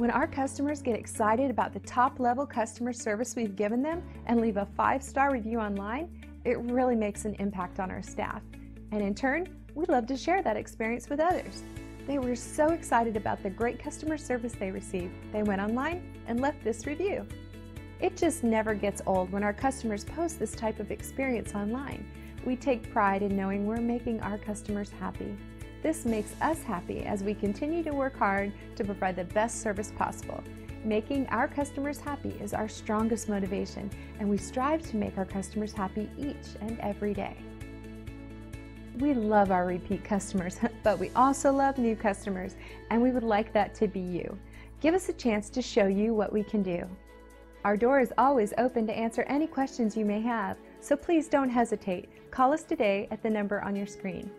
When our customers get excited about the top-level customer service we've given them and leave a 5-star review online, it really makes an impact on our staff. And in turn, we love to share that experience with others. They were so excited about the great customer service they received, they went online and left this review. It just never gets old when our customers post this type of experience online. We take pride in knowing we're making our customers happy. This makes us happy as we continue to work hard to provide the best service possible. Making our customers happy is our strongest motivation, and we strive to make our customers happy each and every day. We love our repeat customers, but we also love new customers, and we would like that to be you. Give us a chance to show you what we can do. Our door is always open to answer any questions you may have, so please don't hesitate. Call us today at the number on your screen.